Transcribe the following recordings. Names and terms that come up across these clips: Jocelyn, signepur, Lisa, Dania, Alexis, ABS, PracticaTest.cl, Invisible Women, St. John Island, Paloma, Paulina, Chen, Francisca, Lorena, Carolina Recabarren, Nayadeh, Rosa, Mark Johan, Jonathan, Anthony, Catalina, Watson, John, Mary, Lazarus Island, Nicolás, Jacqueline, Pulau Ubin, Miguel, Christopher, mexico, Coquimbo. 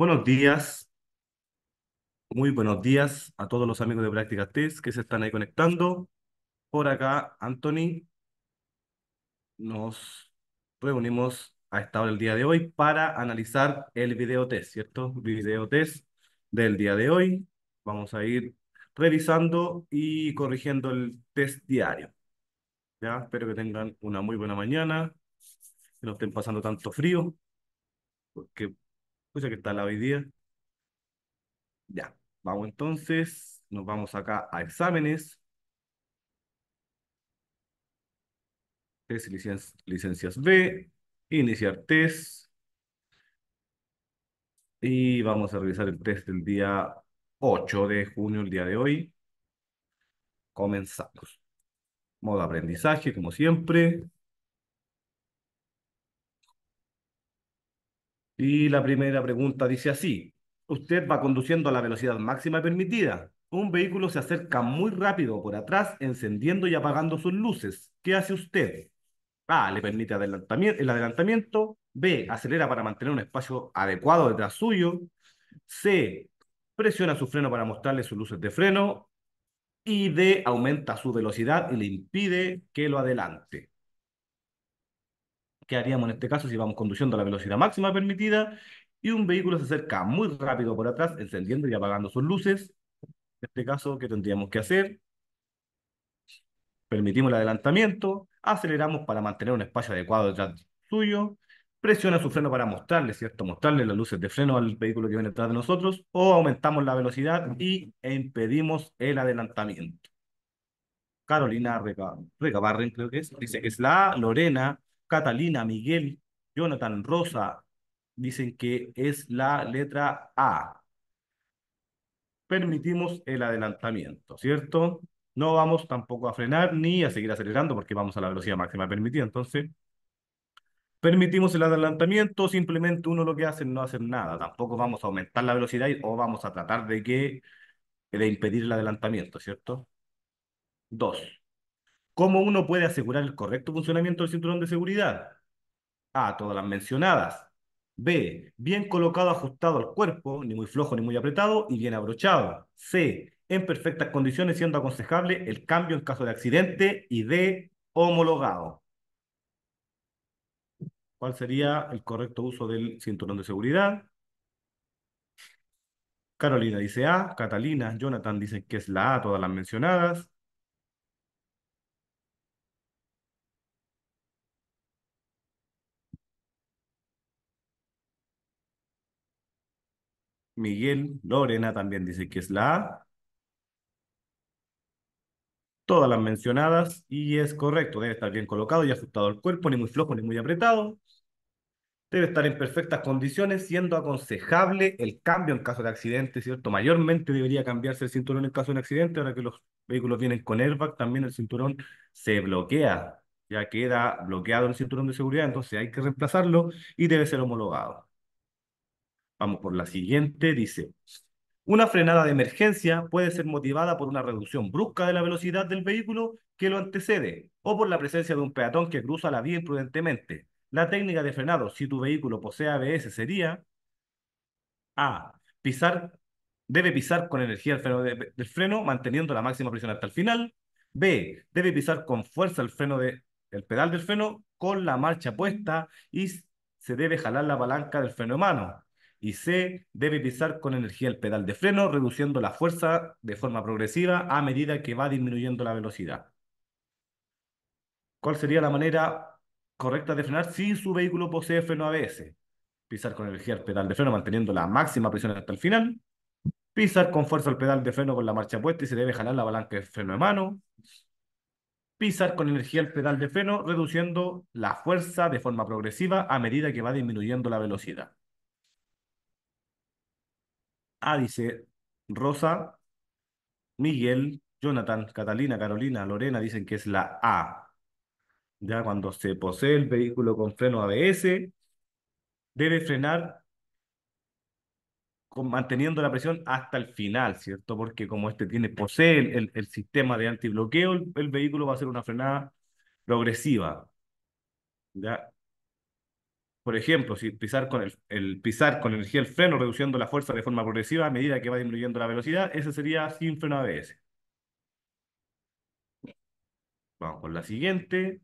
Buenos días, muy buenos días a todos los amigos de Práctica Test que se están ahí conectando. Por acá, Anthony, nos reunimos a esta hora del día de hoy para analizar el video test, ¿cierto? Video test del día de hoy. Vamos a ir revisando y corrigiendo el test diario. Ya, espero que tengan una muy buena mañana, que no estén pasando tanto frío, porque escucha que está la hoy día. Ya, vamos entonces, nos vamos acá a exámenes. Test licencias B, iniciar test. Y vamos a revisar el test del día 8 de junio, el día de hoy. Comenzamos. Modo aprendizaje, como siempre. Y la primera pregunta dice así: usted va conduciendo a la velocidad máxima permitida. Un vehículo se acerca muy rápido por atrás, encendiendo y apagando sus luces. ¿Qué hace usted? A. Le permite el adelantamiento. B. Acelera para mantener un espacio adecuado detrás suyo. C. Presiona su freno para mostrarle sus luces de freno. Y D. Aumenta su velocidad y le impide que lo adelante. ¿Qué haríamos en este caso si vamos conduciendo a la velocidad máxima permitida y un vehículo se acerca muy rápido por atrás, encendiendo y apagando sus luces? En este caso, ¿qué tendríamos que hacer? Permitimos el adelantamiento, aceleramos para mantener un espacio adecuado detrás suyo, presiona su freno para mostrarle, ¿cierto? Mostrarle las luces de freno al vehículo que viene detrás de nosotros, o aumentamos la velocidad y impedimos el adelantamiento. Carolina Recabarren, creo que es, dice que es la A. Lorena, Catalina, Miguel, Jonathan, Rosa, dicen que es la letra A. Permitimos el adelantamiento, ¿cierto? No vamos tampoco a frenar ni a seguir acelerando porque vamos a la velocidad máxima permitida. Entonces, permitimos el adelantamiento, simplemente uno lo que hace es no hacer nada. Tampoco vamos a aumentar la velocidad o vamos a tratar de impedir el adelantamiento, ¿cierto? 2. ¿Cómo uno puede asegurar el correcto funcionamiento del cinturón de seguridad? A. Todas las mencionadas. B. Bien colocado, ajustado al cuerpo, ni muy flojo ni muy apretado, y bien abrochado. C. En perfectas condiciones, siendo aconsejable el cambio en caso de accidente. Y D. Homologado. ¿Cuál sería el correcto uso del cinturón de seguridad? Carolina dice A. Catalina, Jonathan dicen que es la A, todas las mencionadas. Miguel, Lorena también dice que es la A. Todas las mencionadas y es correcto. Debe estar bien colocado y ajustado al cuerpo, ni muy flojo ni muy apretado. Debe estar en perfectas condiciones, siendo aconsejable el cambio en caso de accidente, ¿cierto? Mayormente debería cambiarse el cinturón en caso de un accidente. Ahora que los vehículos vienen con airbag, también el cinturón se bloquea. Ya queda bloqueado el cinturón de seguridad, entonces hay que reemplazarlo y debe ser homologado. Vamos por la siguiente, dice: una frenada de emergencia puede ser motivada por una reducción brusca de la velocidad del vehículo que lo antecede o por la presencia de un peatón que cruza la vía imprudentemente. La técnica de frenado, si tu vehículo posee ABS, sería A. Debe pisar con energía el freno del freno, manteniendo la máxima presión hasta el final. B. Debe pisar con fuerza el pedal del freno con la marcha puesta y se debe jalar la palanca del freno de mano. Y C. Debe pisar con energía el pedal de freno, reduciendo la fuerza de forma progresiva a medida que va disminuyendo la velocidad. ¿Cuál sería la manera correcta de frenar si su vehículo posee freno ABS? Pisar con energía el pedal de freno, manteniendo la máxima presión hasta el final. Pisar con fuerza el pedal de freno con la marcha puesta y se debe jalar la palanca del freno de mano. Pisar con energía el pedal de freno, reduciendo la fuerza de forma progresiva a medida que va disminuyendo la velocidad. A, dice Rosa, Miguel, Jonathan, Catalina, Carolina, Lorena, dicen que es la A. Ya cuando se posee el vehículo con freno ABS, debe frenar manteniendo la presión hasta el final, ¿cierto? Porque como este posee el sistema de antibloqueo, el vehículo va a hacer una frenada progresiva. Ya. Por ejemplo, si pisar con energía el freno, reduciendo la fuerza de forma progresiva a medida que va disminuyendo la velocidad, ese sería sin freno ABS. Vamos con la siguiente.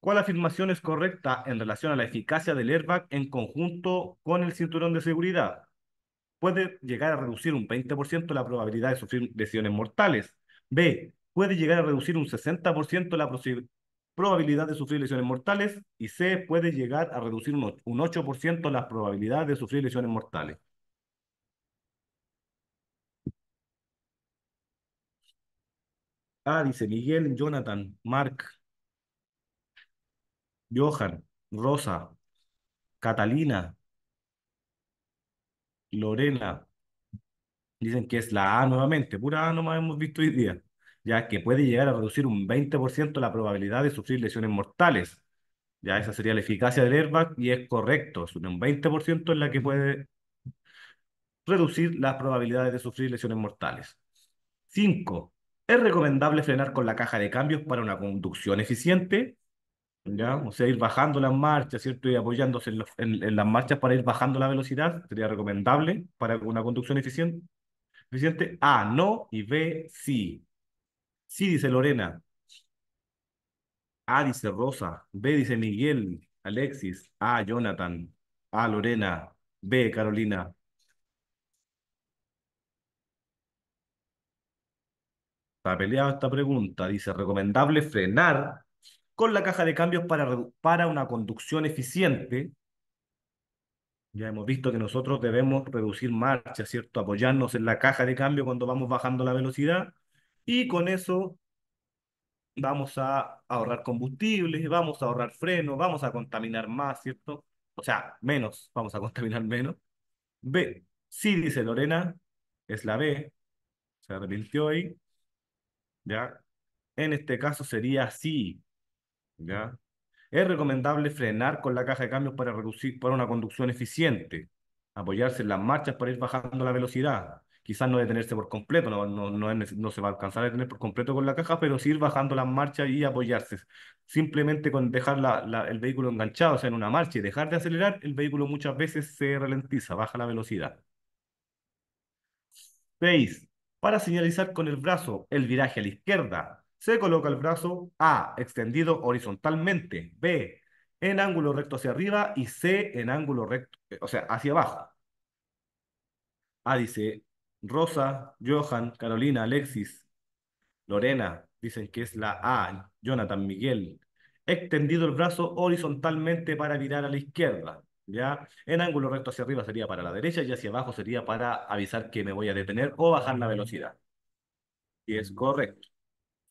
¿Cuál afirmación es correcta en relación a la eficacia del airbag en conjunto con el cinturón de seguridad? Puede llegar a reducir un 20% la probabilidad de sufrir lesiones mortales. B. Puede llegar a reducir un 60% la probabilidad de sufrir lesiones mortales. Y C. Puede llegar a reducir un 8% la probabilidad de sufrir lesiones mortales. Ah, dice Miguel, Jonathan, Mark, Johan, Rosa, Catalina, Lorena. Dicen que es la A nuevamente, pura A nomás hemos visto hoy día, ya que puede llegar a reducir un 20% la probabilidad de sufrir lesiones mortales. Ya esa sería la eficacia del airbag y es correcto, es un 20% en la que puede reducir las probabilidades de sufrir lesiones mortales. 5. ¿Es recomendable frenar con la caja de cambios para una conducción eficiente? ¿Ya? O sea, ir bajando las marchas, ¿cierto? Y apoyándose en las marchas para ir bajando la velocidad. ¿Sería recomendable para una conducción eficiente? A, no, y B, sí. Sí, dice Lorena. A, dice Rosa. B, dice Miguel, Alexis. A, Jonathan. A, Lorena. B, Carolina. Está peleada esta pregunta. Dice, ¿recomendable frenar con la caja de cambios para una conducción eficiente? Ya hemos visto que nosotros debemos reducir marcha, ¿cierto? Apoyarnos en la caja de cambio cuando vamos bajando la velocidad. Y con eso vamos a ahorrar combustible, vamos a ahorrar freno, vamos a contaminar más, ¿cierto? O sea, menos, vamos a contaminar menos. B, sí, dice Lorena, es la B. Se arrepintió ahí. ¿Ya? En este caso sería sí. ¿Ya? Es recomendable frenar con la caja de cambios para una conducción eficiente. Apoyarse en las marchas para ir bajando la velocidad. Quizás no detenerse por completo, no se va a alcanzar a detener por completo con la caja, pero sí ir bajando las marchas y apoyarse. Simplemente con dejar el vehículo enganchado, o sea, en una marcha y dejar de acelerar, el vehículo muchas veces se ralentiza, baja la velocidad. 6. Para señalizar con el brazo el viraje a la izquierda, se coloca el brazo A, extendido horizontalmente, B, en ángulo recto hacia arriba y C, en ángulo recto, o sea, hacia abajo. A dice Rosa, Johan, Carolina, Alexis, Lorena, dicen que es la A, Jonathan, Miguel. Extendido el brazo horizontalmente para virar a la izquierda. ¿Ya? En ángulo recto hacia arriba sería para la derecha y hacia abajo sería para avisar que me voy a detener o bajar la velocidad. Y es correcto.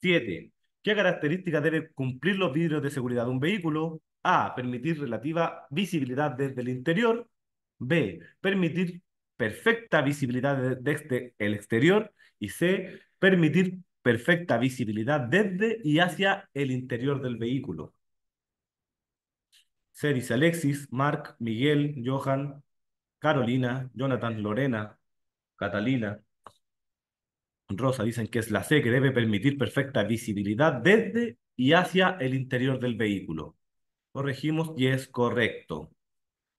7. ¿Qué características deben cumplir los vidrios de seguridad de un vehículo? A. Permitir relativa visibilidad desde el interior. B. Permitir perfecta visibilidad desde el exterior. Y C. Permitir perfecta visibilidad desde y hacia el interior del vehículo. C, dice Alexis, Mark, Miguel, Johan, Carolina, Jonathan, Lorena, Catalina, Rosa, dicen que es la C, que debe permitir perfecta visibilidad desde y hacia el interior del vehículo. Corregimos y es correcto.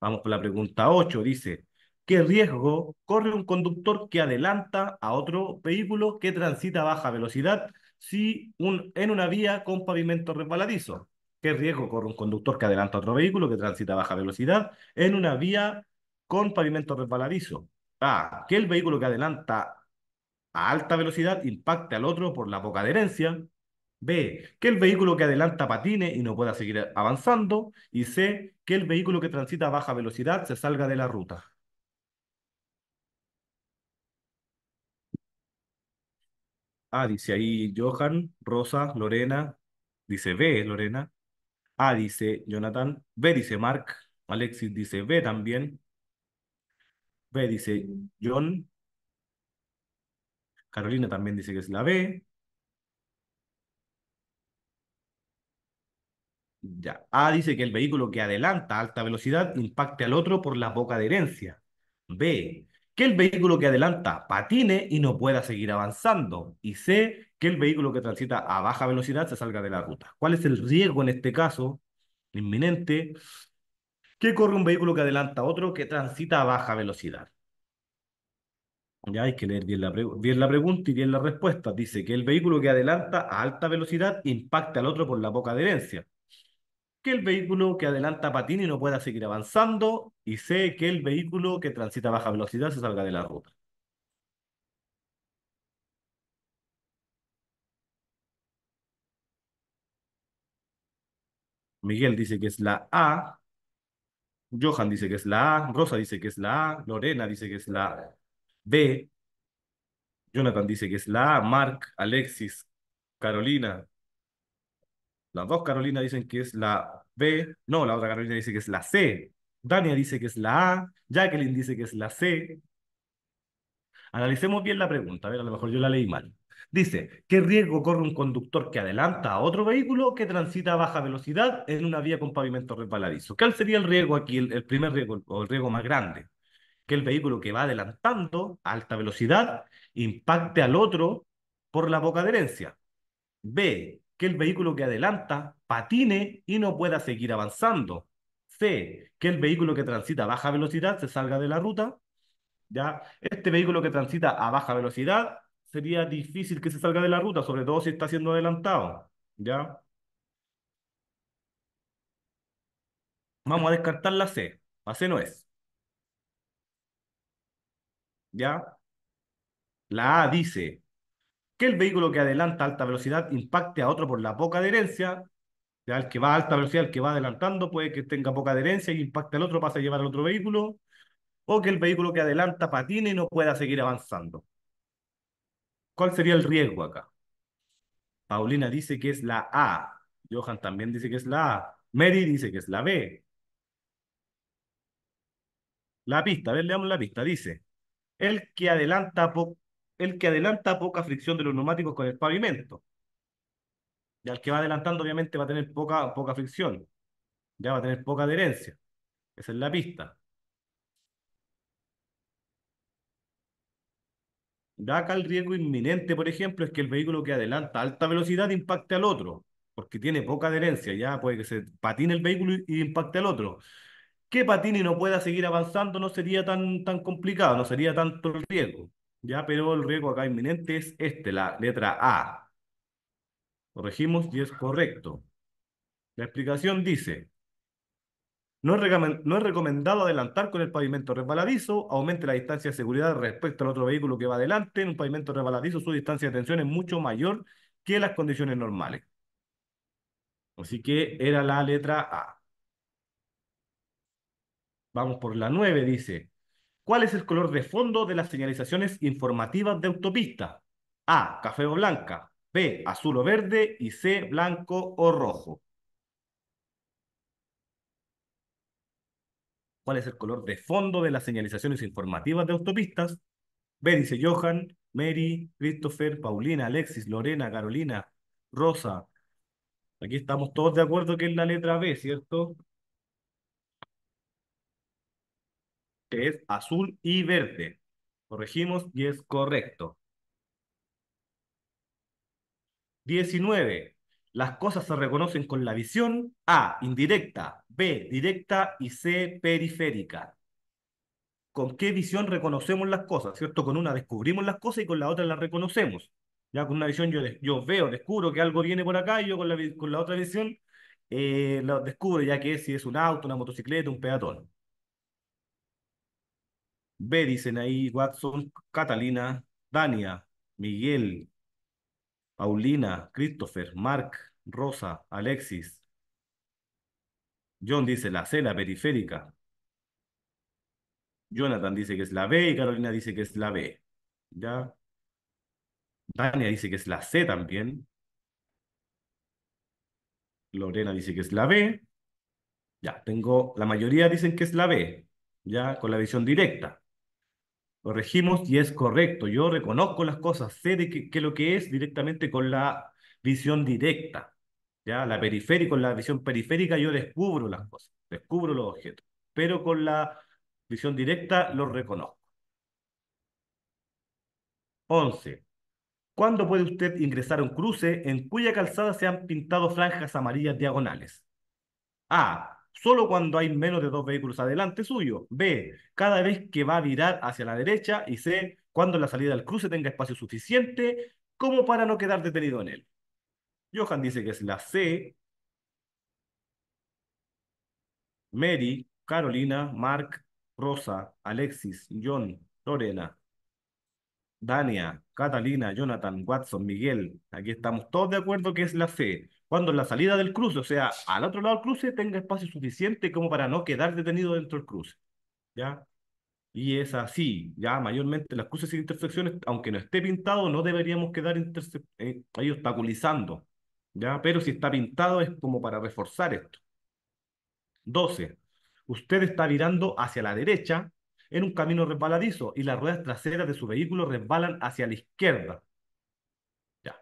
Vamos con la pregunta 8, dice, ¿qué riesgo corre un conductor que adelanta a otro vehículo que transita a baja velocidad si en una vía con pavimento resbaladizo? ¿Qué riesgo corre un conductor que adelanta otro vehículo que transita a baja velocidad en una vía con pavimento resbaladizo? A. Que el vehículo que adelanta a alta velocidad impacte al otro por la poca adherencia. B. Que el vehículo que adelanta patine y no pueda seguir avanzando. Y C. Que el vehículo que transita a baja velocidad se salga de la ruta. A, dice ahí Johan, Rosa, Lorena. Dice B, Lorena. A dice Jonathan, B dice Mark, Alexis dice B también, B dice John, Carolina también dice que es la B. Ya. A dice que el vehículo que adelanta a alta velocidad impacte al otro por la poca adherencia. B, que el vehículo que adelanta patine y no pueda seguir avanzando. Y C, que el vehículo que transita a baja velocidad se salga de la ruta. ¿Cuál es el riesgo en este caso inminente? que corre un vehículo que adelanta a otro que transita a baja velocidad. Ya hay que leer bien la pregunta y bien la respuesta. Dice que el vehículo que adelanta a alta velocidad impacta al otro por la poca adherencia. Que el vehículo que adelanta patina y no pueda seguir avanzando. Y C, que el vehículo que transita a baja velocidad se salga de la ruta. Miguel dice que es la A. Johan dice que es la A. Rosa dice que es la A. Lorena dice que es la B. Jonathan dice que es la A. Mark, Alexis, Carolina. Las dos Carolina dicen que es la B. No, la otra Carolina dice que es la C. Dania dice que es la A. Jacqueline dice que es la C. Analicemos bien la pregunta. A ver, a lo mejor yo la leí mal. Dice, ¿qué riesgo corre un conductor que adelanta a otro vehículo que transita a baja velocidad en una vía con pavimento resbaladizo? ¿Cuál sería el riesgo aquí, el primer riesgo o el riesgo más grande? Que el vehículo que va adelantando a alta velocidad impacte al otro por la poca adherencia. B, que el vehículo que adelanta patine y no pueda seguir avanzando. C, que el vehículo que transita a baja velocidad se salga de la ruta. ¿Ya? Este vehículo que transita a baja velocidad sería difícil que se salga de la ruta, sobre todo si está siendo adelantado. ¿Ya? Vamos a descartar la C. La C no es. ¿Ya? La A dice que el vehículo que adelanta a alta velocidad impacte a otro por la poca adherencia. Ya, el que va a alta velocidad, el que va adelantando, puede que tenga poca adherencia y impacte al otro, pasa a llevar al otro vehículo. O que el vehículo que adelanta patine y no pueda seguir avanzando. ¿Cuál sería el riesgo acá? Paulina dice que es la A. Johan también dice que es la A. Mary dice que es la B. La pista, a ver, leamos la pista. Dice, el que adelanta poca fricción de los neumáticos con el pavimento. Ya el que va adelantando obviamente va a tener poca fricción. Ya va a tener poca adherencia. Esa es la pista. Da acá el riesgo inminente, por ejemplo, es que el vehículo que adelanta a alta velocidad impacte al otro, porque tiene poca adherencia, ya puede que se patine el vehículo y impacte al otro. Que patine y no pueda seguir avanzando no sería tan complicado, no sería tanto el riesgo, ya, pero el riesgo acá inminente es este, la letra A. Corregimos y es correcto. La explicación dice: no es recomendado adelantar con el pavimento resbaladizo, aumente la distancia de seguridad respecto al otro vehículo que va adelante. En un pavimento resbaladizo su distancia de tensión es mucho mayor que las condiciones normales. Así que era la letra A. Vamos por la 9, dice. ¿Cuál es el color de fondo de las señalizaciones informativas de autopista? A, café o blanca. B, azul o verde. Y C, blanco o rojo. ¿Cuál es el color de fondo de las señalizaciones informativas de autopistas? B, dice Johan, Mary, Christopher, Paulina, Alexis, Lorena, Carolina, Rosa. Aquí estamos todos de acuerdo que es la letra B, ¿cierto? Que es azul y verde. Corregimos y es correcto. 19. Las cosas se reconocen con la visión. A, indirecta. B, directa. Y C, periférica. ¿Con qué visión reconocemos las cosas? ¿Cierto? Con una descubrimos las cosas y con la otra las reconocemos. Ya con una visión yo veo, descubro que algo viene por acá y yo con la otra visión lo descubro ya que si es un auto, una motocicleta, un peatón. B, dicen ahí Watson, Catalina, Dania, Miguel, Paulina, Christopher, Mark, Rosa, Alexis. John dice la C, la periférica. Jonathan dice que es la B y Carolina dice que es la B. ¿Ya? Dania dice que es la C también. Lorena dice que es la B. Ya, la mayoría dicen que es la B. Ya, con la visión directa. Corregimos y es correcto. Yo reconozco las cosas, sé de qué lo que es directamente con la visión directa. ¿Ya? La periférica, con la visión periférica yo descubro las cosas, descubro los objetos, pero con la visión directa los reconozco. 11. ¿Cuándo puede usted ingresar a un cruce en cuya calzada se han pintado franjas amarillas diagonales? A, solo cuando hay menos de 2 vehículos adelante suyo. B, cada vez que va a virar hacia la derecha. Y C, cuando la salida del cruce tenga espacio suficiente como para no quedar detenido en él. Johan dice que es la C. Mary, Carolina, Mark, Rosa, Alexis, John, Lorena, Dania, Catalina, Jonathan, Watson, Miguel. Aquí estamos todos de acuerdo que es la C. Cuando la salida del cruce, o sea, al otro lado del cruce, tenga espacio suficiente como para no quedar detenido dentro del cruce. ¿Ya? Y es así. Ya, mayormente las cruces sin intersecciones, aunque no esté pintado, no deberíamos quedar ahí obstaculizando. ¿Ya? Pero si está pintado es como para reforzar esto. 12. Usted está virando hacia la derecha en un camino resbaladizo y las ruedas traseras de su vehículo resbalan hacia la izquierda. Ya.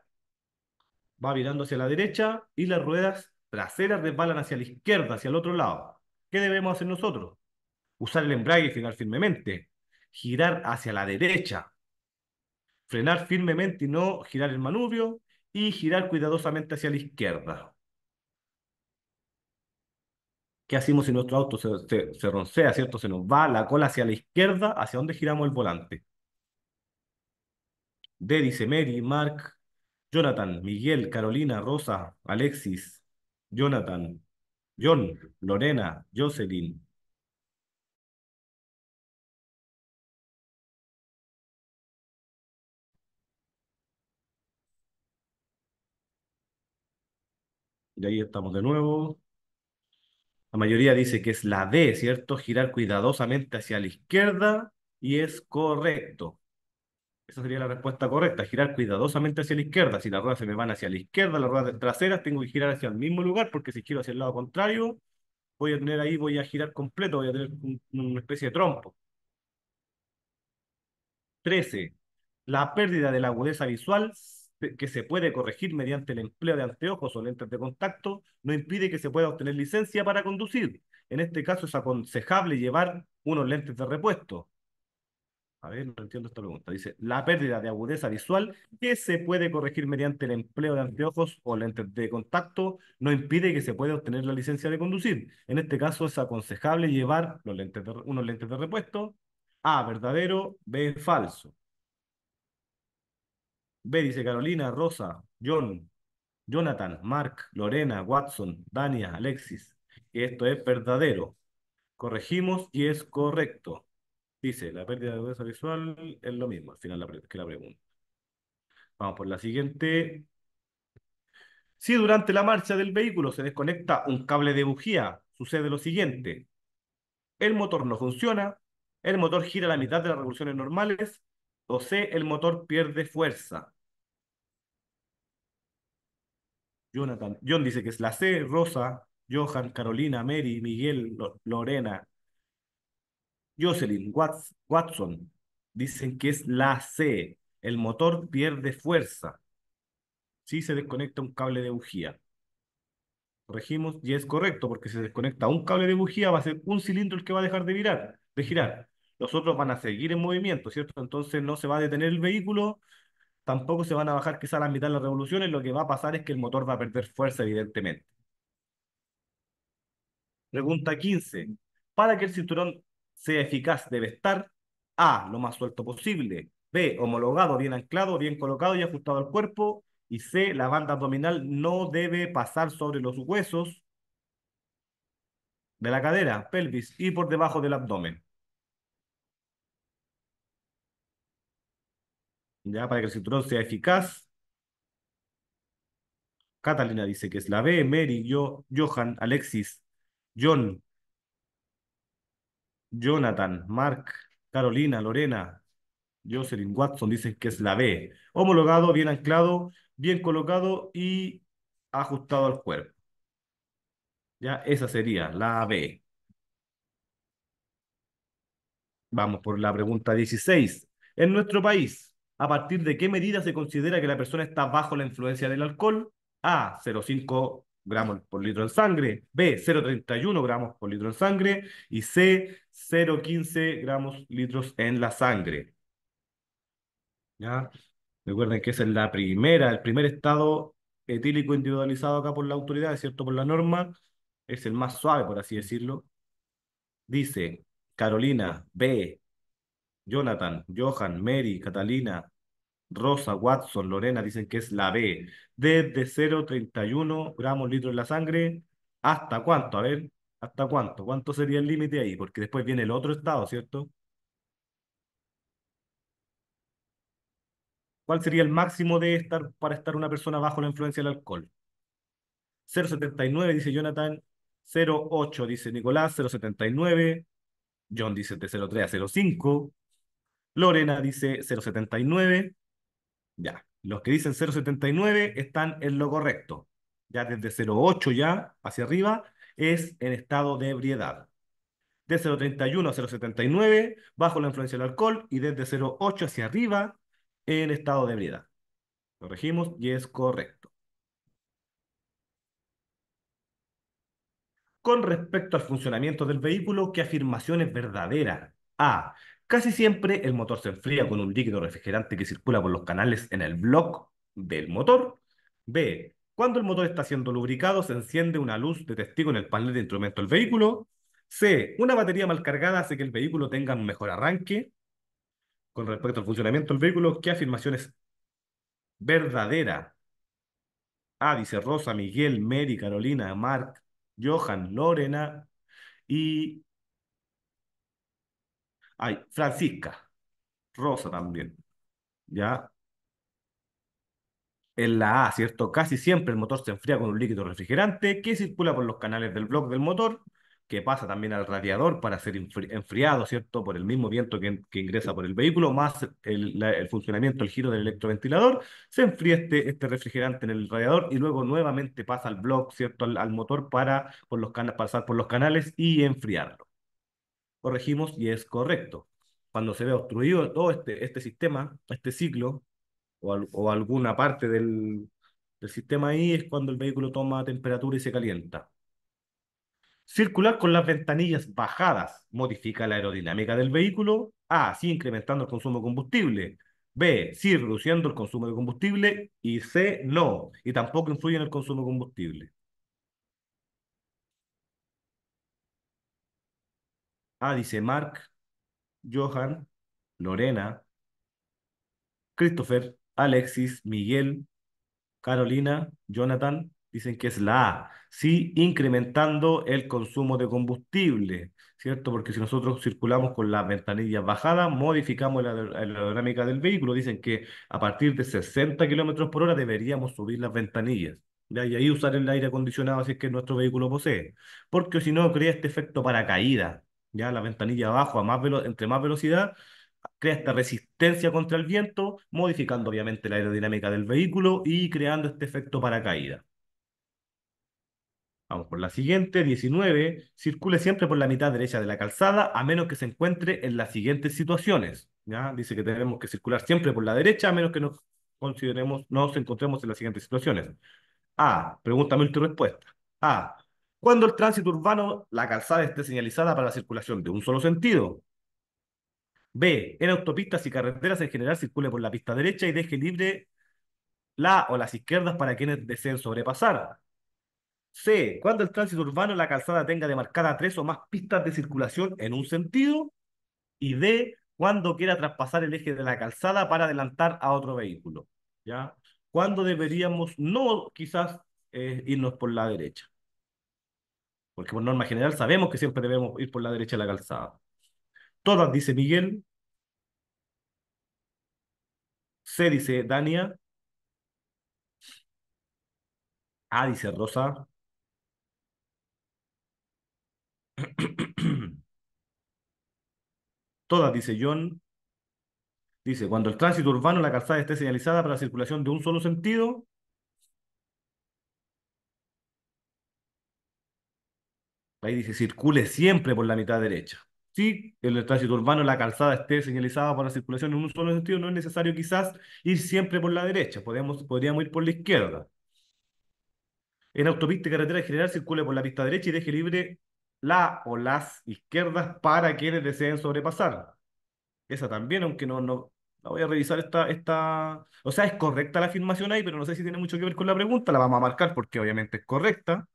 Va virando hacia la derecha y las ruedas traseras resbalan hacia la izquierda, hacia el otro lado. ¿Qué debemos hacer nosotros? Usar el embrague y frenar firmemente. Girar hacia la derecha. Frenar firmemente y no girar el manubrio. Y girar cuidadosamente hacia la izquierda. ¿Qué hacemos si nuestro auto se roncea, ¿cierto? Se nos va la cola hacia la izquierda, ¿hacia dónde giramos el volante? D, dice Mary, Mark, Jonathan, Miguel, Carolina, Rosa, Alexis, Jonathan, John, Lorena, Jocelyn. Y ahí estamos de nuevo. La mayoría dice que es la D, ¿cierto? Girar cuidadosamente hacia la izquierda y es correcto. Esa sería la respuesta correcta, girar cuidadosamente hacia la izquierda. Si las ruedas se me van hacia la izquierda, las ruedas traseras, tengo que girar hacia el mismo lugar porque si giro hacia el lado contrario, voy a tener ahí, voy a girar completo, voy a tener una especie de trompo. 13. La pérdida de la agudeza visual que se puede corregir mediante el empleo de anteojos o lentes de contacto, no impide que se pueda obtener licencia para conducir. En este caso es aconsejable llevar unos lentes de repuesto. A ver, no entiendo esta pregunta. Dice, la pérdida de agudeza visual que se puede corregir mediante el empleo de anteojos o lentes de contacto, no impide que se pueda obtener la licencia de conducir. En este caso es aconsejable llevar unos lentes de repuesto. A, verdadero. B, falso. B, dice Carolina, Rosa, John, Jonathan, Mark, Lorena, Watson, Dania, Alexis. Esto es verdadero. Corregimos y es correcto. Dice, la pérdida de agudeza visual es lo mismo al final que la pregunta. Vamos por la siguiente. Si durante la marcha del vehículo se desconecta un cable de bujía, sucede lo siguiente. El motor no funciona, el motor gira a la mitad de las revoluciones normales, o C, el motor pierde fuerza. John dice que es la C, Rosa, Johan, Carolina, Mary, Miguel, Lorena, Jocelyn, Watson, dicen que es la C, el motor pierde fuerza. Si se desconecta un cable de bujía. Corregimos y es correcto, porque si se desconecta un cable de bujía va a ser un cilindro el que va a dejar de girar. Los otros van a seguir en movimiento, ¿cierto? Entonces no se va a detener el vehículo, tampoco se van a bajar quizá a la mitad de las revoluciones, lo que va a pasar es que el motor va a perder fuerza, evidentemente. Pregunta 15. Para que el cinturón sea eficaz debe estar A, lo más suelto posible, B, homologado, bien anclado, bien colocado y ajustado al cuerpo, y C, la banda abdominal no debe pasar sobre los huesos de la cadera, pelvis y por debajo del abdomen. Ya, para que el cinturón sea eficaz. Catalina dice que es la B, Mary, Johan, Alexis, John, Jonathan, Mark, Carolina, Lorena, Jocelyn, Watson dicen que es la B. Homologado, bien anclado, bien colocado y ajustado al cuerpo. Ya, esa sería la B. Vamos por la pregunta 16. En nuestro país, ¿a partir de qué medida se considera que la persona está bajo la influencia del alcohol? A, 0,5 gramos por litro en sangre. B, 0,31 gramos por litro en sangre. Y C, 0,15 gramos litros en la sangre. ¿Ya? Recuerden que esa es la primera, el primer estado etílico individualizado acá por la autoridad, ¿cierto? Por la norma. es el más suave, por así decirlo. Dice, Carolina, B, Jonathan, Johan, Mary, Catalina, Rosa, Watson, Lorena, dicen que es la B. Desde 0,31 gramos litro en la sangre, ¿hasta cuánto? A ver, ¿hasta cuánto? ¿Cuánto sería el límite ahí? Porque después viene el otro estado, ¿cierto? ¿Cuál sería el máximo de estar para estar una persona bajo la influencia del alcohol? 0,79 dice Jonathan, 0,8 dice Nicolás, 0,79, John dice de 0,3 a 0,5, Lorena dice 0,79, ya, los que dicen 0,79 están en lo correcto, ya desde 0,8 ya hacia arriba es en estado de ebriedad. De 0,31 a 0,79 bajo la influencia del alcohol y desde 0,8 hacia arriba en estado de ebriedad. Corregimos y es correcto. Con respecto al funcionamiento del vehículo, ¿qué afirmación es verdadera? A. Casi siempre el motor se enfría con un líquido refrigerante que circula por los canales en el bloque del motor. B. Cuando el motor está siendo lubricado, se enciende una luz de testigo en el panel de instrumento del vehículo. C. Una batería mal cargada hace que el vehículo tenga un mejor arranque. Con respecto al funcionamiento del vehículo, ¿qué afirmación es verdadera? A, dice Rosa, Miguel, Mary, Carolina, Mark, Johan, Lorena y Francisca, Rosa también, ¿ya? En la A, ¿cierto? Casi siempre el motor se enfría con un líquido refrigerante que circula por los canales del bloque del motor, que pasa también al radiador para ser enfriado, ¿cierto? Por el mismo viento que ingresa por el vehículo, más el funcionamiento, el giro del electroventilador, se enfría este refrigerante en el radiador y luego nuevamente pasa al bloque, ¿cierto? Al motor para pasar por los canales y enfriarlo. Corregimos y es correcto. Cuando se ve obstruido todo este sistema, este ciclo, o alguna parte del sistema ahí, es cuando el vehículo toma temperatura y se calienta. Circular con las ventanillas bajadas modifica la aerodinámica del vehículo. A, sí incrementando el consumo de combustible. B, sí reduciendo el consumo de combustible. Y C, no. Y tampoco influye en el consumo de combustible. A, dice Mark, Johan, Lorena, Christopher, Alexis, Miguel, Carolina, Jonathan, dicen que es la A, sí, incrementando el consumo de combustible, ¿cierto? Porque si nosotros circulamos con las ventanillas bajadas, modificamos la aerodinámica del vehículo, dicen que a partir de 60 kilómetros por hora deberíamos subir las ventanillas, ¿ya? Y ahí usar el aire acondicionado si es que nuestro vehículo posee, porque si no crea este efecto paracaídas, ya la ventanilla abajo, entre más velocidad, crea esta resistencia contra el viento, modificando obviamente la aerodinámica del vehículo y creando este efecto paracaídas. Vamos por la siguiente, 19. Circule siempre por la mitad derecha de la calzada, a menos que se encuentre en las siguientes situaciones, ¿ya? Dice que tenemos que circular siempre por la derecha, a menos que nos encontremos en las siguientes situaciones. A. Pregunta multirrespuesta. A. Cuando el tránsito urbano, la calzada esté señalizada para la circulación de un solo sentido. B. En autopistas y carreteras en general circule por la pista derecha y deje libre la o las izquierdas para quienes deseen sobrepasar. C. Cuando el tránsito urbano, la calzada tenga demarcada 3 o más pistas de circulación en un sentido. Y D. Cuando quiera traspasar el eje de la calzada para adelantar a otro vehículo, ¿ya? Cuando deberíamos no quizás irnos por la derecha. Porque por norma general sabemos que siempre debemos ir por la derecha de la calzada. Todas, dice Miguel. C, dice Dania. A, dice Rosa. Todas, dice John. Dice, cuando el tránsito urbano, la calzada esté señalizada para la circulación de un solo sentido. Ahí dice, circule siempre por la mitad derecha. Si el tránsito urbano, la calzada esté señalizada para la circulación en un solo sentido, no es necesario quizás ir siempre por la derecha. Podríamos ir por la izquierda. En autopista y carretera en general circule por la pista derecha y deje libre la o las izquierdas para quienes deseen sobrepasar. Esa también, aunque no la voy a revisar esta... O sea, es correcta la afirmación ahí, pero no sé si tiene mucho que ver con la pregunta. La vamos a marcar porque obviamente es correcta.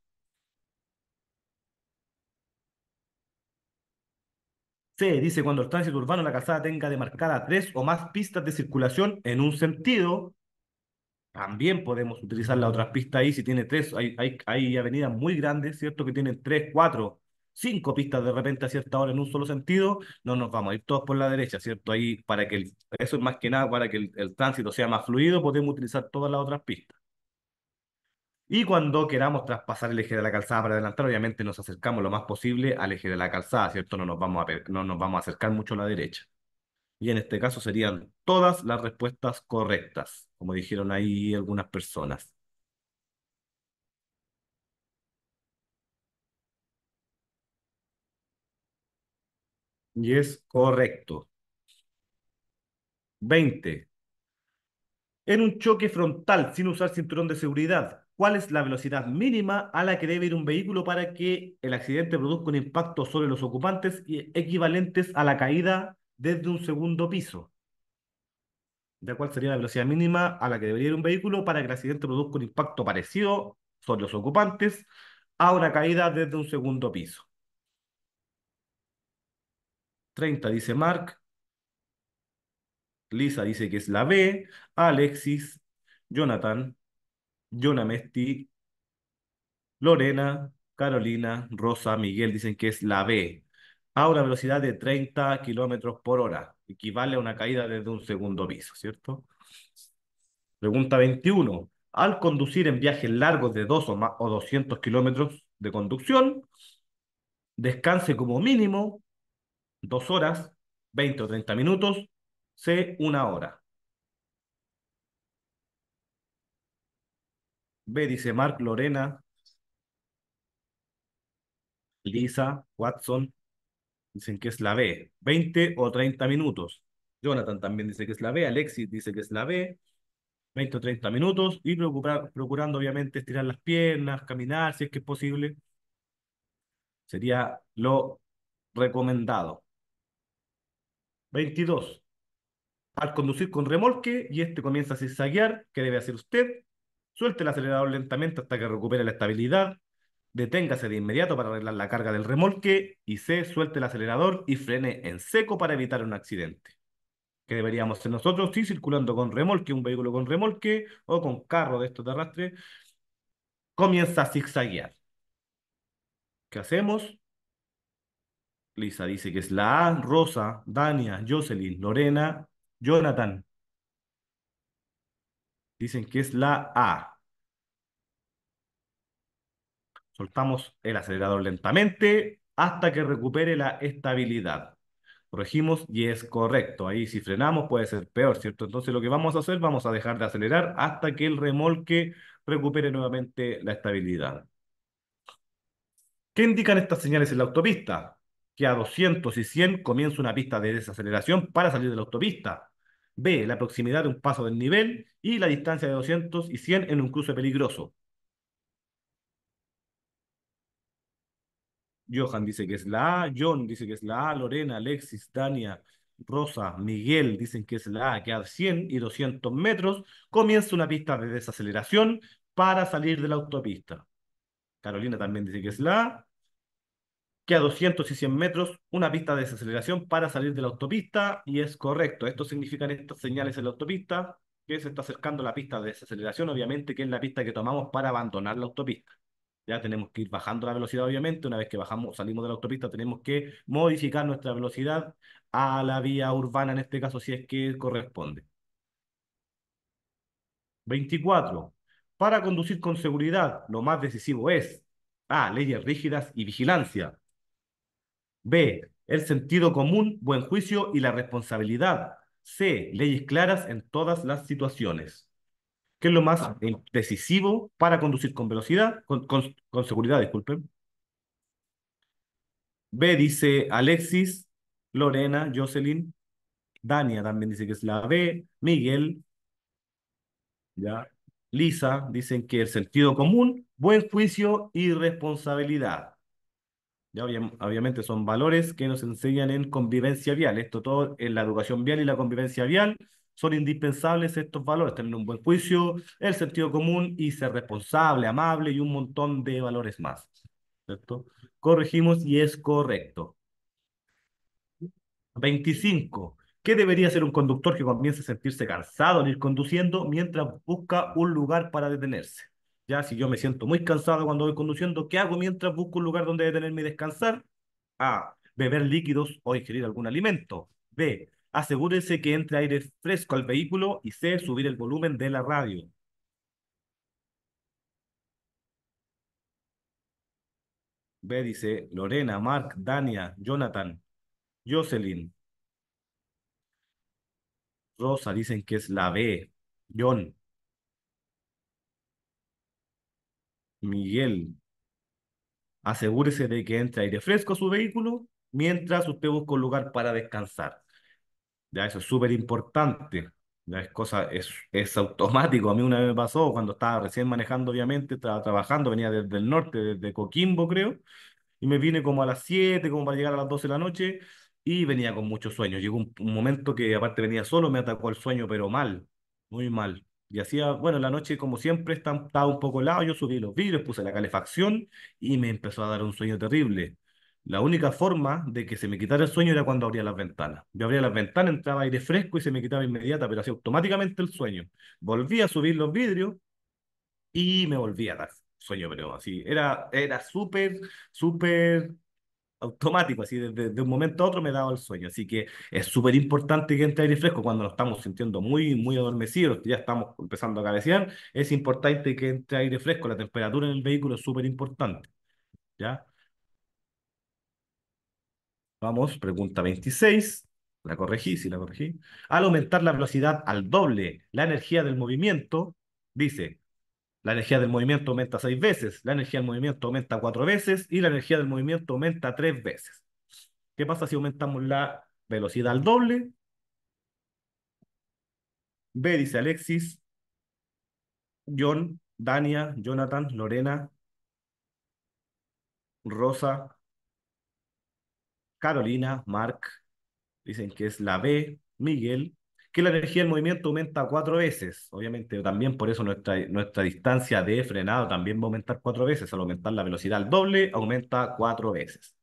C. Dice, cuando el tránsito urbano en la calzada tenga demarcada 3 o más pistas de circulación en un sentido. También podemos utilizar las otras pistas ahí, si tiene 3, hay avenidas muy grandes, ¿cierto? Que tienen 3, 4, 5 pistas de repente a cierta hora en un solo sentido, no nos vamos a ir todos por la derecha, ¿cierto? Ahí, para que eso es más que nada para que el tránsito sea más fluido, podemos utilizar todas las otras pistas. Y cuando queramos traspasar el eje de la calzada para adelantar, obviamente nos acercamos lo más posible al eje de la calzada, ¿cierto? No nos vamos a acercar mucho a la derecha. Y en este caso serían todas las respuestas correctas, como dijeron ahí algunas personas. Y es correcto. 20. En un choque frontal sin usar cinturón de seguridad, ¿cuál es la velocidad mínima a la que debe ir un vehículo para que el accidente produzca un impacto sobre los ocupantes y equivalentes a la caída desde un segundo piso? ¿De cuál sería la velocidad mínima a la que debería ir un vehículo para que el accidente produzca un impacto parecido sobre los ocupantes a una caída desde un segundo piso? 30 dice Mark. Lisa dice que es la B. Alexis, Jonathan, Jonamesti, Lorena, Carolina, Rosa, Miguel dicen que es la B. A una velocidad de 30 kilómetros por hora, equivale a una caída desde un segundo piso, ¿cierto? Pregunta 21. Al conducir en viajes largos de 2 o más o 200 kilómetros de conducción, descanse como mínimo 2 horas, 20 o 30 minutos, C, 1 hora. B, dice Mark, Lorena, Lisa, Watson. Dicen que es la B, 20 o 30 minutos. Jonathan también dice que es la B, Alexis dice que es la B, 20 o 30 minutos, y procurando obviamente estirar las piernas, caminar si es que es posible. Sería lo recomendado. 22. Al conducir con remolque y este comienza a zigzaguear, ¿qué debe hacer usted? Suelte el acelerador lentamente hasta que recupere la estabilidad. Deténgase de inmediato para arreglar la carga del remolque y C, suelte el acelerador y frene en seco para evitar un accidente. ¿Qué deberíamos hacer nosotros? Sí, circulando con remolque, un vehículo con remolque o con carro de estos de arrastre, comienza a zigzaguear. ¿Qué hacemos? Lisa dice que es la A, Rosa, Dania, Jocelyn, Lorena, Jonathan. Dicen que es la A. Soltamos el acelerador lentamente hasta que recupere la estabilidad. Corregimos y es correcto. Ahí si frenamos puede ser peor, ¿cierto? Entonces lo que vamos a hacer, vamos a dejar de acelerar hasta que el remolque recupere nuevamente la estabilidad. ¿Qué indican estas señales en la autopista? Que a 200 y 100 comienza una pista de desaceleración para salir de la autopista. B, la proximidad de un paso del nivel y la distancia de 200 y 100 en un cruce peligroso. Johan dice que es la A, John dice que es la A, Lorena, Alexis, Dania, Rosa, Miguel dicen que es la A, que a 100 y 200 metros comienza una pista de desaceleración para salir de la autopista. Carolina también dice que es la A, que a 200 y 100 metros una pista de desaceleración para salir de la autopista y es correcto. Esto significan estas señales en la autopista que se está acercando la pista de desaceleración, obviamente que es la pista que tomamos para abandonar la autopista. Ya tenemos que ir bajando la velocidad, obviamente. Una vez que bajamos, salimos de la autopista, tenemos que modificar nuestra velocidad a la vía urbana, en este caso, si es que corresponde. 24. Para conducir con seguridad, lo más decisivo es A, leyes rígidas y vigilancia. B, el sentido común, buen juicio y la responsabilidad. C, leyes claras en todas las situaciones. ¿Qué es lo más decisivo para conducir con velocidad? Con seguridad, disculpen. B dice Alexis, Lorena, Jocelyn, Dania también dice que es la B, Miguel, ¿ya? Lisa, dicen que el sentido común, buen juicio y responsabilidad. Ya, obviamente son valores que nos enseñan en convivencia vial. Esto todo en la educación vial y la convivencia vial. Son indispensables estos valores, tener un buen juicio, el sentido común y ser responsable, amable y un montón de valores más, ¿cierto? Corregimos y es correcto. 25. ¿Qué debería hacer un conductor que comience a sentirse cansado al ir conduciendo mientras busca un lugar para detenerse? Ya, si yo me siento muy cansado cuando voy conduciendo, ¿qué hago mientras busco un lugar donde detenerme y descansar? A. Beber líquidos o ingerir algún alimento. B. Asegúrese que entre aire fresco al vehículo. Y C. Subir el volumen de la radio. B dice Lorena, Mark, Dania, Jonathan, Jocelyn. Rosa dicen que es la B. John. Miguel. Asegúrese de que entre aire fresco a su vehículo mientras usted busca un lugar para descansar. Ya, eso es súper importante. Ya es cosa, es automático. A mí una vez me pasó cuando estaba recién manejando, obviamente, estaba trabajando, venía desde el norte, desde Coquimbo, creo, y me vine como a las 7, como para llegar a las 12 de la noche, y venía con mucho sueño. Llegó un momento que aparte venía solo, me atacó el sueño, pero mal, muy mal. Y hacía, bueno, la noche como siempre estaba un poco helado, yo subí los vidrios, puse la calefacción y me empezó a dar un sueño terrible. La única forma de que se me quitara el sueño era cuando abría las ventanas. Yo abría las ventanas, entraba aire fresco y se me quitaba inmediata, pero hacía automáticamente el sueño. Volví a subir los vidrios y me volví a dar sueño, pero así. Era súper, súper automático, así de un momento a otro me daba el sueño. Así que es súper importante que entre aire fresco cuando nos estamos sintiendo muy, muy adormecidos, ya estamos empezando a cabecear. Es importante que entre aire fresco, la temperatura en el vehículo es súper importante, ¿ya? Vamos, pregunta 26, la corregí, sí la corregí. Al aumentar la velocidad al doble, la energía del movimiento, dice, la energía del movimiento aumenta 6 veces, la energía del movimiento aumenta 4 veces y la energía del movimiento aumenta 3 veces. ¿Qué pasa si aumentamos la velocidad al doble? B, dice Alexis, John, Dania, Jonathan, Lorena, Rosa, Carolina, Mark, dicen que es la B, Miguel, que la energía del movimiento aumenta 4 veces. Obviamente también por eso nuestra distancia de frenado también va a aumentar 4 veces. Al aumentar la velocidad al doble, aumenta 4 veces.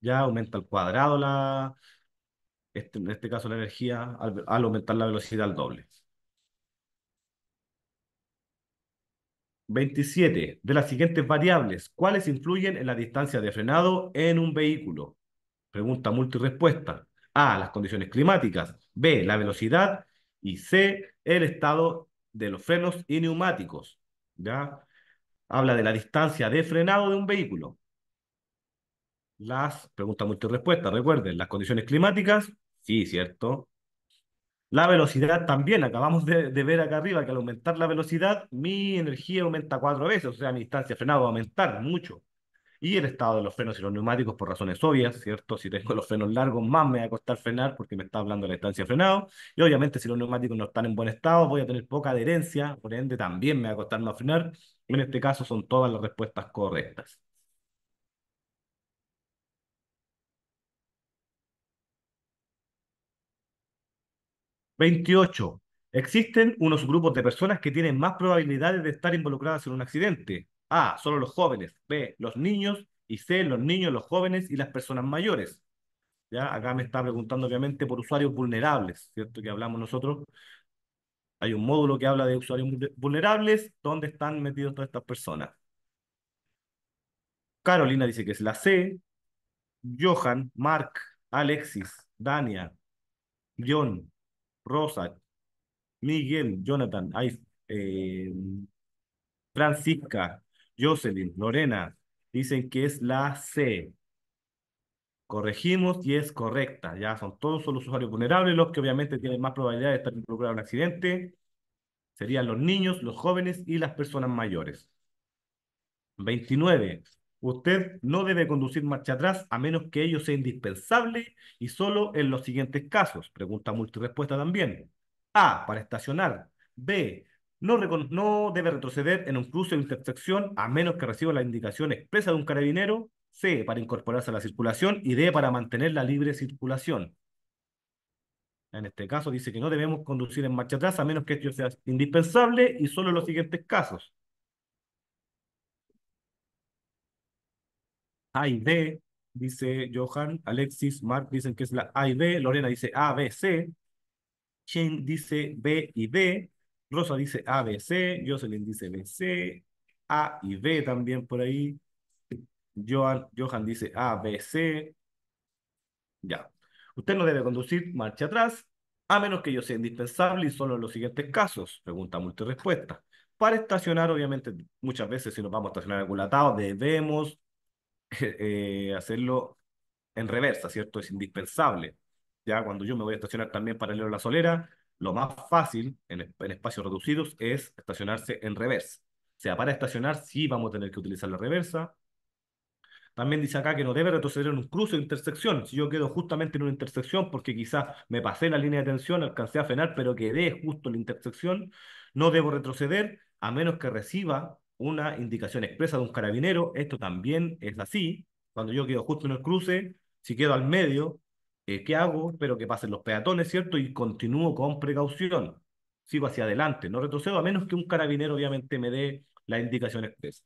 Ya aumenta al cuadrado en este caso la energía al aumentar la velocidad al doble. 27. De las siguientes variables, ¿cuáles influyen en la distancia de frenado en un vehículo? Pregunta multirespuesta. A, las condiciones climáticas. B, la velocidad. Y C, el estado de los frenos y neumáticos. ¿Ya? Habla de la distancia de frenado de un vehículo. Las preguntas multirespuestas, recuerden, las condiciones climáticas, sí, cierto. La velocidad también, acabamos de ver acá arriba que al aumentar la velocidad, mi energía aumenta 4 veces, o sea, mi distancia de frenado va a aumentar mucho. Y el estado de los frenos y los neumáticos por razones obvias, ¿cierto? Si tengo los frenos largos, más me va a costar frenar porque me está hablando de la distancia de frenado. Y obviamente si los neumáticos no están en buen estado, voy a tener poca adherencia, por ende también me va a costar más frenar. En este caso son todas las respuestas correctas. (28) Existen unos grupos de personas que tienen más probabilidades de estar involucradas en un accidente. A, solo los jóvenes. B, los niños. Y C, los niños, los jóvenes y las personas mayores. ¿Ya? Acá me está preguntando obviamente por usuarios vulnerables, ¿cierto? Que hablamos nosotros. Hay un módulo que habla de usuarios vulnerables. ¿Dónde están metidos todas estas personas? Carolina dice que es la C. Johan, Mark, Alexis, Dania, John, Rosa, Miguel, Jonathan, Francisca, Jocelyn, Lorena, dicen que es la C. Corregimos y es correcta. Ya son todos los usuarios vulnerables, los que obviamente tienen más probabilidad de estar involucrados en un accidente. Serían los niños, los jóvenes y las personas mayores. 29. Usted no debe conducir marcha atrás a menos que ello sea indispensable y solo en los siguientes casos. Pregunta multirespuesta también. A, para estacionar. B, no debe retroceder en un cruce o intersección a menos que reciba la indicación expresa de un carabinero. C, para incorporarse a la circulación. Y D, para mantener la libre circulación. En este caso dice que no debemos conducir en marcha atrás a menos que esto sea indispensable y solo en los siguientes casos. A y D, dice Johan, Alexis, Mark dicen que es la A y B, Lorena dice A, B, C, Chen dice B y D, Rosa dice A, B, C, Jocelyn dice B, C, A y B también por ahí, Johan dice A, B, C, ya. Usted no debe conducir marcha atrás, a menos que yo sea indispensable y solo en los siguientes casos, pregunta multirespuesta. Para estacionar, obviamente, muchas veces si nos vamos a estacionar aculatados, debemos hacerlo en reversa, ¿cierto? Es indispensable. Ya cuando yo me voy a estacionar también paralelo a la solera, lo más fácil en espacios reducidos es estacionarse en reversa. O sea, para estacionar sí vamos a tener que utilizar la reversa. También dice acá que no debe retroceder en un cruce de intersección. Si yo quedo justamente en una intersección porque quizás me pasé la línea de tensión, alcancé a frenar, pero quedé justo en la intersección, no debo retroceder a menos que reciba una indicación expresa de un carabinero. Esto también es así. Cuando yo quedo justo en el cruce, si quedo al medio, ¿qué hago? Espero que pasen los peatones, ¿cierto? Y continúo con precaución. Sigo hacia adelante, no retrocedo a menos que un carabinero obviamente me dé la indicación expresa.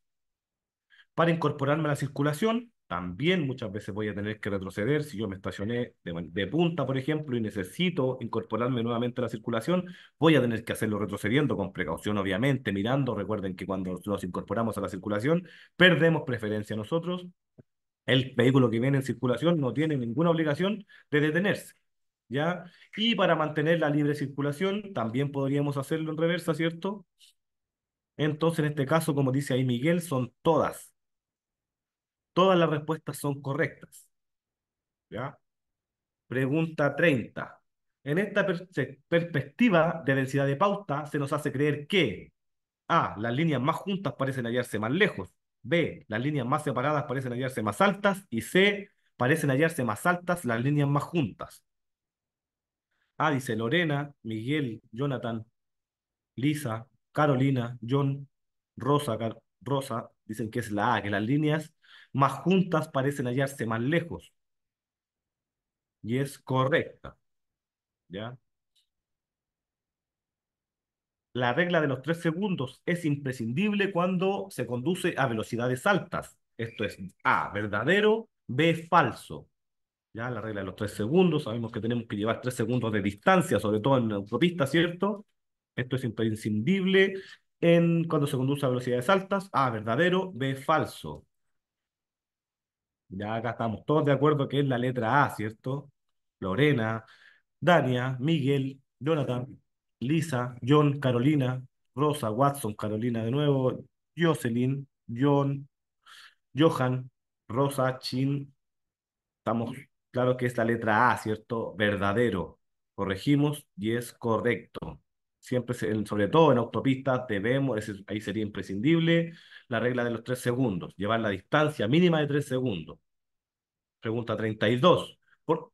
Para incorporarme a la circulación, también muchas veces voy a tener que retroceder. Si yo me estacioné de punta, por ejemplo, y necesito incorporarme nuevamente a la circulación, voy a tener que hacerlo retrocediendo con precaución, obviamente, mirando. Recuerden que cuando nos incorporamos a la circulación, perdemos preferencia nosotros. El vehículo que viene en circulación no tiene ninguna obligación de detenerse, ¿ya? Y para mantener la libre circulación, también podríamos hacerlo en reversa, ¿cierto? Entonces, en este caso, como dice ahí Miguel, son todas. Todas las respuestas son correctas, ¿ya? Pregunta 30. En esta perspectiva de densidad de pauta, se nos hace creer que A. Las líneas más juntas parecen hallarse más lejos. B. Las líneas más separadas parecen hallarse más altas. Y C. Parecen hallarse más altas las líneas más juntas. A. Dice Lorena, Miguel, Jonathan, Lisa, Carolina, John, Rosa. Rosa dicen que es la A, que las líneas más juntas parecen hallarse más lejos. Y es correcta. ¿Ya? La regla de los 3 segundos es imprescindible cuando se conduce a velocidades altas. Esto es A, verdadero, B, falso. Ya, la regla de los 3 segundos, sabemos que tenemos que llevar 3 segundos de distancia, sobre todo en autopista, ¿cierto? Esto es imprescindible cuando se conduce a velocidades altas. A, verdadero, B, falso. Ya acá estamos todos de acuerdo que es la letra A, ¿cierto? Lorena, Dania, Miguel, Jonathan, Lisa, John, Carolina, Rosa, Watson, Carolina de nuevo, Jocelyn, John, Johan, Rosa, Chin. Estamos claros que es la letra A, ¿cierto? Verdadero. Corregimos y es correcto. Siempre, sobre todo en autopistas, debemos, ahí sería imprescindible, la regla de los 3 segundos, llevar la distancia mínima de 3 segundos. Pregunta 32. ¿Por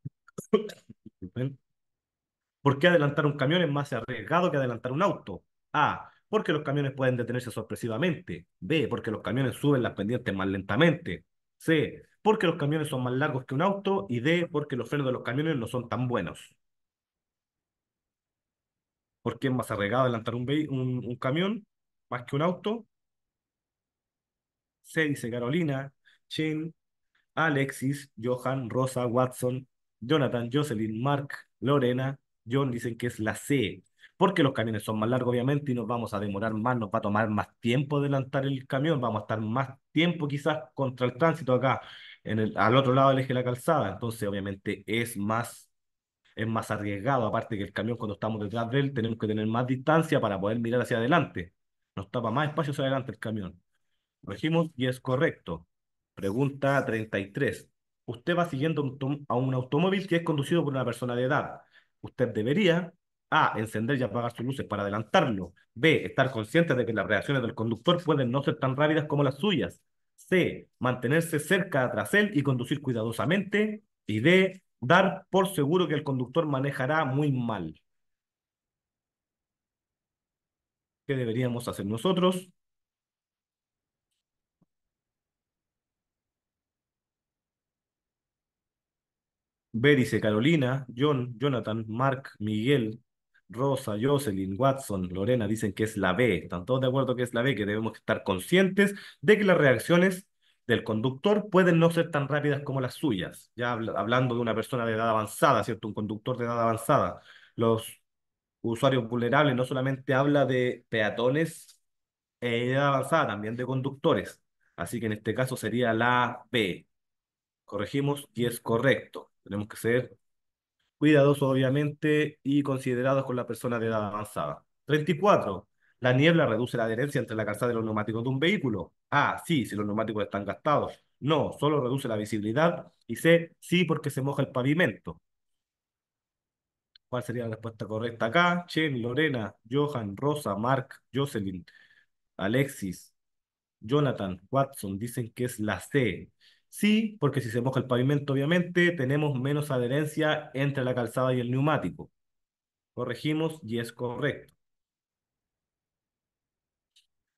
qué adelantar un camión es más arriesgado que adelantar un auto? A. Porque los camiones pueden detenerse sorpresivamente. B. Porque los camiones suben las pendientes más lentamente. C. Porque los camiones son más largos que un auto. Y D. Porque los frenos de los camiones no son tan buenos. ¿Por qué es más arriesgado adelantar un camión más que un auto? C. Dice Carolina, Chen, Alexis, Johan, Rosa, Watson, Jonathan, Jocelyn, Mark, Lorena, John dicen que es la C. Porque los camiones son más largos, obviamente, y nos vamos a demorar más, nos va a tomar más tiempo adelantar el camión, vamos a estar más tiempo quizás contra el tránsito acá, al otro lado del eje de la calzada. Entonces, obviamente, es más arriesgado, aparte que el camión cuando estamos detrás de él tenemos que tener más distancia para poder mirar hacia adelante, nos tapa más espacio hacia adelante el camión. Lo dijimos y es correcto. Pregunta 33. Usted va siguiendo a un automóvil que es conducido por una persona de edad. Usted debería A. Encender y apagar sus luces para adelantarlo. B. Estar consciente de que las reacciones del conductor pueden no ser tan rápidas como las suyas. C. Mantenerse cerca tras él y conducir cuidadosamente. Y D. Dar por seguro que el conductor manejará muy mal. ¿Qué deberíamos hacer nosotros? B. Dice Carolina, John, Jonathan, Mark, Miguel, Rosa, Jocelyn, Watson, Lorena dicen que es la B. Están todos de acuerdo que es la B, que debemos estar conscientes de que las reacciones del conductor pueden no ser tan rápidas como las suyas, ya hablando de una persona de edad avanzada, ¿cierto? Un conductor de edad avanzada. Los usuarios vulnerables no solamente habla de peatones de edad avanzada, también de conductores. Así que en este caso sería la B. Corregimos y es correcto. Tenemos que ser cuidadosos, obviamente, y considerados con la persona de edad avanzada. 34. La niebla reduce la adherencia entre la calzada y los neumáticos de un vehículo. A, sí, si los neumáticos están gastados. No, solo reduce la visibilidad. Y C, sí, porque se moja el pavimento. ¿Cuál sería la respuesta correcta acá? Chen, Lorena, Johan, Rosa, Mark, Jocelyn, Alexis, Jonathan, Watson, dicen que es la C. Sí, porque si se moja el pavimento, obviamente, tenemos menos adherencia entre la calzada y el neumático. Corregimos y es correcto.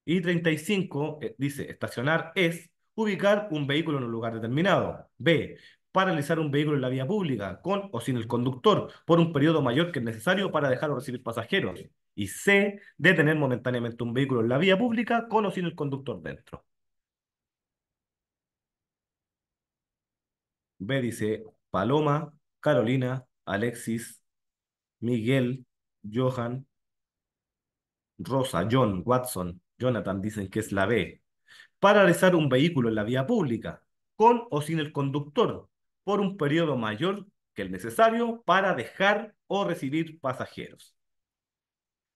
Y 35 dice, estacionar es ubicar un vehículo en un lugar determinado. B, paralizar un vehículo en la vía pública, con o sin el conductor, por un periodo mayor que el necesario para dejar o recibir pasajeros. Y C, detener momentáneamente un vehículo en la vía pública, con o sin el conductor dentro. B dice, Paloma, Carolina, Alexis, Miguel, Johan, Rosa, John, Watson, Jonathan, dicen que es la B. Paralizar un vehículo en la vía pública, con o sin el conductor, por un periodo mayor que el necesario para dejar o recibir pasajeros.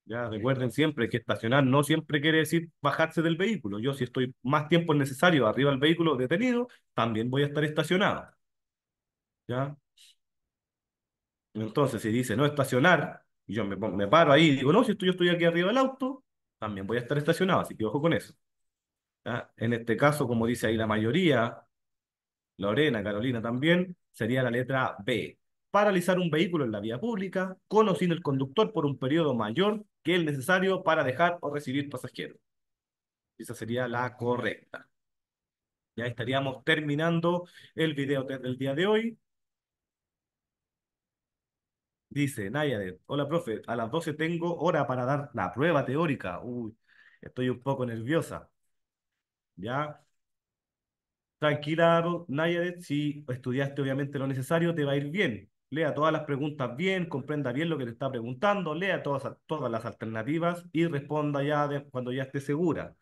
Ya recuerden siempre que estacionar no siempre quiere decir bajarse del vehículo. Yo si estoy más tiempo necesario arriba del vehículo detenido, también voy a estar estacionado. ¿Ya? Entonces si dice no estacionar, y yo me paro ahí y digo, no, si yo estoy aquí arriba del auto, también voy a estar estacionado, así que ojo con eso. ¿Ah? En este caso, como dice ahí la mayoría, Lorena, Carolina también, sería la letra B. Paralizar un vehículo en la vía pública, con o sin el conductor por un periodo mayor que el necesario para dejar o recibir pasajeros. Esa sería la correcta. Ya estaríamos terminando el video del día de hoy. Dice Nayadeh, hola profe, a las 12 tengo hora para dar la prueba teórica. Uy, estoy un poco nerviosa. ¿Ya? Tranquila Nayadeh, si estudiaste obviamente lo necesario te va a ir bien. Lea todas las preguntas bien, comprenda bien lo que te está preguntando, lea todas las alternativas y responda ya cuando ya esté segura.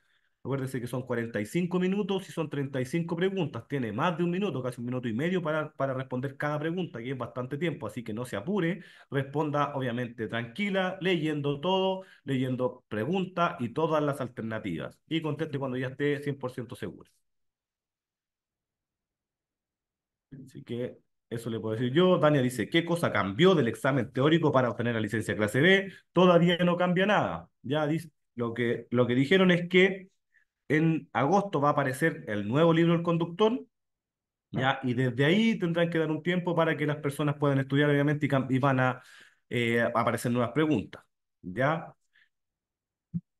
Acuérdese que son 45 minutos y son 35 preguntas. Tiene más de un minuto, casi un minuto y medio para responder cada pregunta, que es bastante tiempo, así que no se apure. Responda, obviamente, tranquila, leyendo todo, leyendo preguntas y todas las alternativas. Y conteste cuando ya esté 100% segura. Así que eso le puedo decir yo. Dania dice, ¿qué cosa cambió del examen teórico para obtener la licencia clase B? Todavía no cambia nada. Ya dice, lo que dijeron es que en agosto va a aparecer el nuevo libro del conductor, ¿ya? Y desde ahí tendrán que dar un tiempo para que las personas puedan estudiar, obviamente, y van a aparecer nuevas preguntas, ¿ya?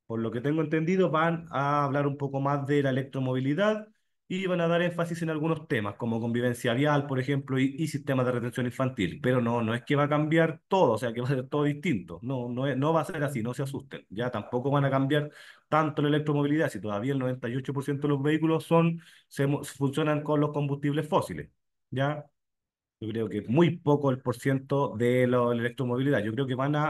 Por lo que tengo entendido, van a hablar un poco más de la electromovilidad y van a dar énfasis en algunos temas, como convivencia vial, por ejemplo, y sistemas de retención infantil. Pero no es que va a cambiar todo, o sea, que va a ser todo distinto. No va a ser así, no se asusten. Ya tampoco van a cambiar tanto la electromovilidad, si todavía el 98% de los vehículos funcionan con los combustibles fósiles, ¿ya? Yo creo que muy poco el % de la electromovilidad. Yo creo que van a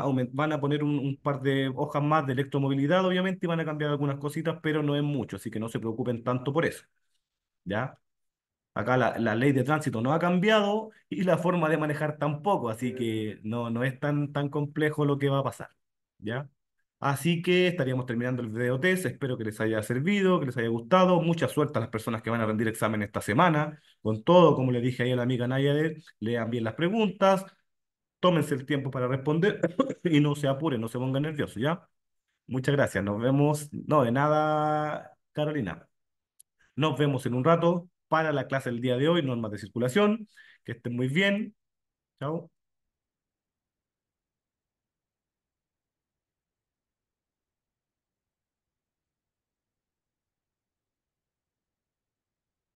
poner un par de hojas más de electromovilidad, obviamente, y van a cambiar algunas cositas, pero no es mucho, así que no se preocupen tanto por eso, ¿ya? Acá la ley de tránsito no ha cambiado y la forma de manejar tampoco, así que no es tan complejo lo que va a pasar, ¿ya? Así que estaríamos terminando el video test. Espero que les haya servido, que les haya gustado. Mucha suerte a las personas que van a rendir examen esta semana. Con todo, como les dije ahí a la amiga Nayadeh, lean bien las preguntas, tómense el tiempo para responder y no se apuren, no se pongan nerviosos, ¿ya? Muchas gracias. Nos vemos. No, de nada, Carolina. Nos vemos en un rato para la clase del día de hoy, normas de circulación. Que estén muy bien. Chao.